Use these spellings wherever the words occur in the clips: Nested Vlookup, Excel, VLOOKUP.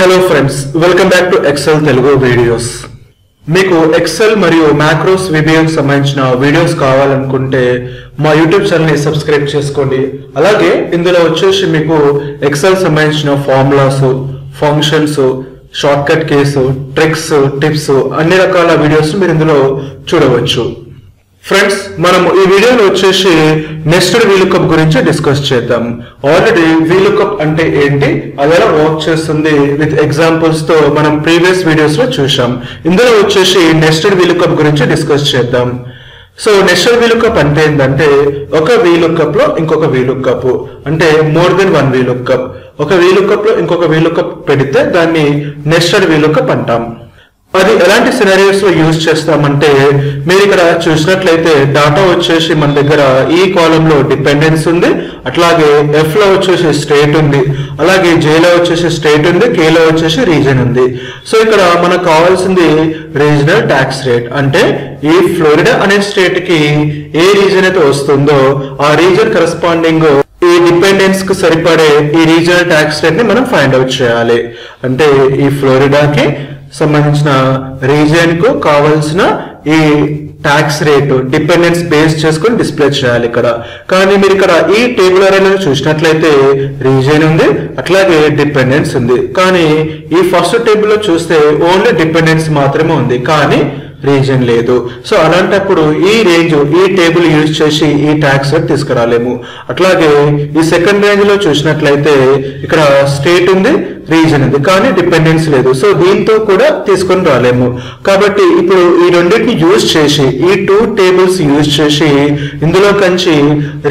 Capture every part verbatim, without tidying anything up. Hello friends welcome back to Excel Telugu videos మీకు Excel మరియు macros విభాగానికి సంబంధించిన వీడియోస్ కావాలనుకుంటే మా యూట్యూబ్ ఛానల్ ని సబ్స్క్రైబ్ చేసుకోండి అలాగే ఇందులో వచ్చేసి మీకు ఎక్సెల్ సంబంధించిన formulas functions shortcut keys tricks tips అన్ని రకాల వీడియోస్ మీరు ఇందులో చూడవచ్చు फ्रेंड्स మనం ఈ వీడియోలో వచ్చేసి నెస్టెడ్ వీలుకప్ గురించి డిస్కస్ చేద్దాం ఆల్రెడీ వీలుకప్ అంటే ఏంటి అలా వర్క్ చేస్తుంది విత్ ఎగ్జాంపుల్స్ తో మనం ప్రీవియస్ వీడియోస్ లో చూశాం ఇందులో వచ్చేసి నెస్టెడ్ వీలుకప్ గురించి డిస్కస్ చేద్దాం సో నెస్టెడ్ వీలుకప్ అంటే ఏందంటే ఒక వీలుకప్ లో ఇంకొక వీలుకప్ అంటే మోర్ దెన్ వన్ వీలుకప్ ఒక వీలుకప్ లో ఇంకొక వీలుకప్ పెడితే దాన్ని నెస్టెడ్ వీలుకప్ అంటాం అది ఎలాంటి సినారియోస్ లో యూస్ చేస్తామంటే మీరు ఇక్కడ చూసినట్లయితే డేటా వచ్చేసి మన దగ్గర ఈ కాలమ్ లో డిపెండెన్స్ ఉంది అట్లాగే ఎఫ్ లో వచ్చేసి స్టేట్ ఉంది అలాగే జే లో వచ్చేసి స్టేట్ ఉంది కే లో వచ్చేసి రీజన్ ఉంది సో ఇక్కడ మనకు కావాల్సింది రీజనల్ ట్యాక్స్ రేట్ అంటే ఈ ఫ్లోరిడా అనే స్టేట్ కి ఏ రీజన్ అయితే వస్తుందో ఆ రీజన్ కరెస్పాండింగ్ ఈ డిపెండెన్స్ కు సరిపడే ఈ రీజనల్ ట్యాక్స్ రేట్ ని మనం ఫైండ్ అవుట్ చేయాలి అంటే ఈ ఫ్లోరిడాకి సంబంధించిన రీజియన్ కు కావాల్సిన ఈ ట్యాక్స్ రేట్ డిపెండెన్స్ బేస్ చేసుకొని డిస్ప్లే చేయాలి ఇక్కడ కానీ మీరు ఇక్కడ ఈ టేబుల్ అరేలో చూసినట్లయితే రీజియన్ ఉంది అట్లాగే డిపెండెన్స్ ఉంది కానీ ఈ ఫస్ట్ టేబుల్ లో చూస్తే ఓన్లీ డిపెండెన్స్ మాత్రమే ఉంది కానీ రీజియన్ లేదు సో అలాంటప్పుడు ఈ రేంజ్ ఈ టేబుల్ యూజ్ చేసి ఈ ట్యాక్స్ రేట్ తీసుకురాలేము అట్లాగే ఈ సెకండ్ రేంజ్ లో చూసినట్లయితే ఇక్కడ స్టేట్ ఉంది రీజన్ ఉంది కానీ డిపెండెన్స్ లేదు సో దీంతో కూడా తీసుకొని రాలేము కాబట్టి ఇప్పుడు ఈ రెండింటిని యూజ్ చేసి ఈ టూ టేబుల్స్ యూజ్ చేసి ఇందులో కంచి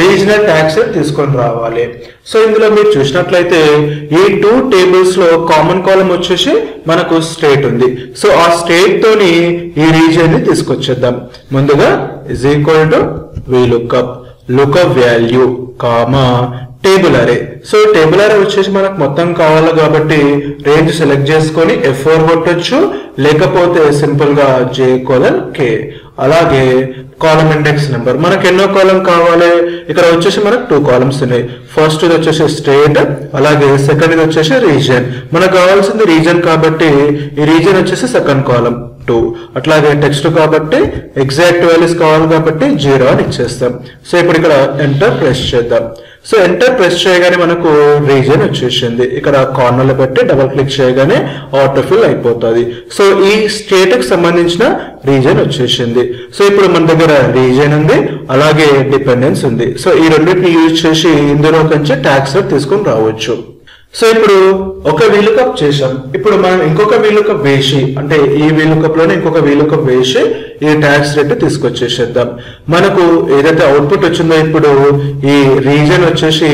రీజనల్ ట్యాక్స్ తీసుకొని రావాలి సో ఇందులో మీరు చూసినట్లయితే ఈ టూ టేబుల్స్ లో కామన్ కాలమ్ వచ్చేసి మనకు స్టేట్ ఉంది సో ఆ స్టేట్ తోని ఈ రీజన్ ని తీసుకొచ్చేద్దాం ముందుగా is equal to vlookup lookup value comma table array so table array వచ్చేసి మనకు మొత్తం కావాలి కాబట్టి రేంజ్ సెలెక్ట్ చేసుకొని ఎఫ్ ఫోర్ కొట్టొచ్చు లేకపోతే సింపుల్ గా జే కోలన్ కే అలాగే కాలమ్ ఇండెక్స్ నెంబర్ మనకు ఎన్నో కాలమ్ కావాలి ఇక్కడ వచ్చేసి మనకు టూ కాలమ్స్ ఉన్నాయి ఫస్ట్ ఇది వచ్చేసి స్టేట్ అలాగే సెకండ్ ఇది వచ్చేసి రీజన్ మనకు కావాల్సింది రీజన్ కాబట్టి ఈ రీజన్ వచ్చేసి సెకండ్ కాలమ్ టూ అట్లాగే టెక్స్ట్ కాబట్టి ఎగ్జాక్ట్ వాల్యూస్ కావాలి కాబట్టి జీరో అని ఇచ్చేస్తాం సో ఇప్పుడు ఇక్కడ ఎంటర్ ప్రెస్ చేద్దాం సో ఎంటర్ ప్రెస్ చేయగానే మనకు రీజన్ వచ్చేసింది ఇక్కడ కార్నర్ లో పెట్టి డబల్ క్లిక్ చేయగానే ఆటోఫిల్ అయిపోతుంది సో ఈ స్టేట్ కి సంబంధించిన రీజన్ వచ్చేసింది సో ఇప్పుడు మన దగ్గర రీజన్ ఉంది అలాగే డిపెండెన్స్ ఉంది సో ఈ రెండింటిని యూజ్ చేసి ఇందులో కొంచెం ట్యాక్స్ తీసుకొని రావచ్చు సో ఇప్పుడు ఒక వీలుకప్ చేసాం ఇప్పుడు మనం ఇంకొక వీలుకప్ వేసి అంటే ఈ వీలుకప్ లోనే ఇంకొక వీలుకప్ వేసి ఈ ట్యాక్స్ రేట్ తీసుకొచ్చేసేద్దాం మనకు ఏదైతే అవుట్పుట్ వచ్చిందో ఇప్పుడు ఈ రీజన్ వచ్చేసి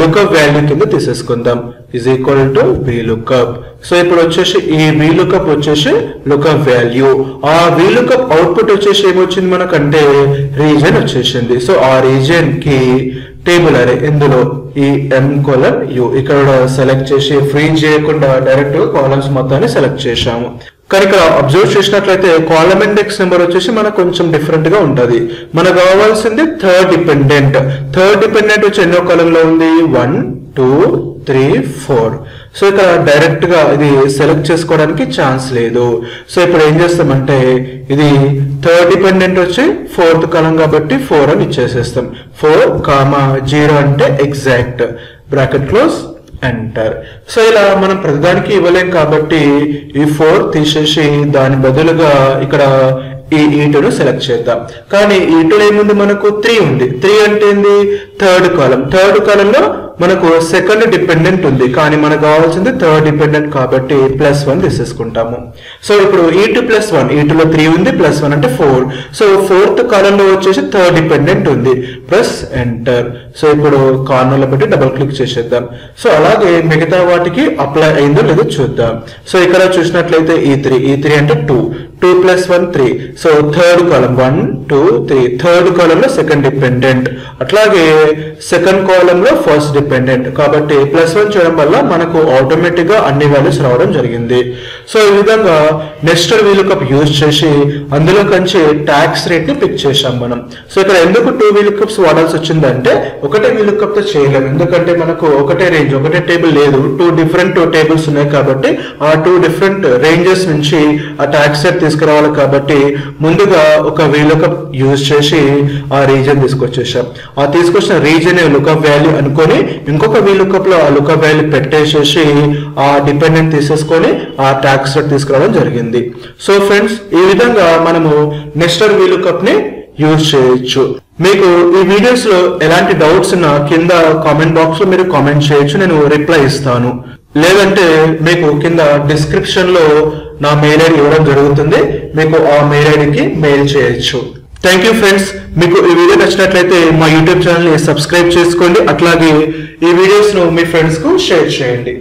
లుకప్ వాల్యూ కింద తీసేసుకుందాం is equal to VLOOKUP so ఇప్పుడు వచ్చేసి ఈ వీలుకప్ వచ్చేసి లుకప్ వాల్యూ ఆ వీలుకప్ అవుట్పుట్ వచ్చేసి ఏమొచ్చింది మనకంటే రీజన్ వచ్చేసింది సో ఆ రీజన్ కి టేబుల్ అరే ఇందులో ఈ ఎం కోలన్ యూ ఇక్కడ సెలెక్ట్ చేసి ఫ్రీజ్ చేయకుండా డైరెక్ట్ గా కాలమ్స్ మొత్తాన్ని సెలెక్ట్ చేశాము కానీ ఇక్కడ అబ్జర్వ్ చేసినట్లయితే కాలమ్ ఇండెక్స్ నెంబర్ వచ్చేసి మనకు కొంచెం డిఫరెంట్ గా ఉంటది మనకు కావాల్సింది థర్డ్ డిపెండెంట్ థర్డ్ డిపెండెంట్ వచ్చి ఎన్నో కాలంలో ఉంది one two three four so ఇక్కడ డైరెక్ట్ గా ఇది సెలెక్ట్ చేసుకోవడానికి ఛాన్స్ లేదు సో ఇప్పుడు ఏం చేస్తామంటే ఇది థర్డ్ డిపెండెంట్ వచ్చి ఫోర్త్ కాలం కాబట్టి ఫోర్ అని ఇచ్చేసేస్తాం ఫోర్ కామా జీరో అంటే exact bracket close enter so ఇలా మనం ప్రతిదానికి ఇవ్వలేం కాబట్టి ఈ ఫోర్ తీసేసి దాని బదులుగా ఇక్కడ ఈ ఈటను సెలెక్ట్ చేద్దాం కానీ ఈటలో ఏముంది మనకు త్రీ ఉంది త్రీ అంటే ఏంది థర్డ్ కాలం థర్డ్ కాలంలో మనకు సెకండ్ డిపెండెంట్ ఉంది కానీ మనకు కావాల్సింది థర్డ్ డిపెండెంట్ కాబట్టి ప్లస్ వన్ తీసేసుకుంటాము సో ఇప్పుడు ఈటు ప్లస్ వన్ ఈటులో త్రీ ఉంది ప్లస్ వన్ అంటే ఫోర్ సో ఫోర్త్ కాలంలో వచ్చేసి థర్డ్ డిపెండెంట్ ఉంది ప్లస్ ఎంటర్ సో ఇప్పుడు కార్నర్లో పెట్టి డబుల్ క్లిక్ చేసేద్దాం సో అలాగే మిగతా వాటికి అప్లై అయిందో లేదో చూద్దాం సో ఇక్కడ చూసినట్లయితే ఈ త్రీ ఈ త్రీ అంటే two two plus one, three. So third column, one, two, three. Third column lo second dependent. Atlage second column lo first dependent. Kabatti plus one cheyadam valla manaku automatic ga anni values raavadam jarigindi. So ee vidhanga nested VLOOKUP use chesi andulo kanchi tax rate ni pick chesam manam. So ikkada enduku two VLOOKUPs vaadalsi vachindante okate VLOOKUP tho cheyalem endukante manaku okate range okate table ledu, two different tables unnai kabatti aa two different ranges nunchi aa tax rate తీసుకురావాలి కాబట్టి ముందుగా ఒక VLOOKUP use చేసి ఆ region తీసుకొచ్చేసాం. ఆ తీసుకొచ్చిన region lookup value అనుకొని ఇంకొక VLOOKUP లో ఆ లుకప్ వాల్యూ పెట్టేసేసి ఆ డిపెండెంట్ తీసేసుకొని ఆ ట్యాక్స్ రేట్ తీసుకురావడం జరిగింది. సో ఫ్రెండ్స్, ఈ విధంగా మనము నెస్టెడ్ VLOOKUP ని యూజ్ చేయొచ్చు. మీకు ఈ వీడియోస్ లో ఎలాంటి డౌట్స్ ఉన్నా కింద కామెంట్ బాక్స్ లో మీరు కామెంట్ చేయొచ్చు, నేను రిప్లై ఇస్తాను. లేదంటే మీకు కింద డిస్క్రిప్షన్ లో నా మెయిల్ ఐడి ఇవ్వడం జరుగుతుంది, మీకు ఆ మెయిల్ ఐడికి మెయిల్ చేయొచ్చు. Thank you friends. మీకు ఈ వీడియో నచ్చినట్లయితే మా యూట్యూబ్ ఛానల్ని సబ్స్క్రైబ్ చేసుకోండి, అట్లాగే ఈ వీడియోస్ను మీ ఫ్రెండ్స్కు షేర్ చేయండి.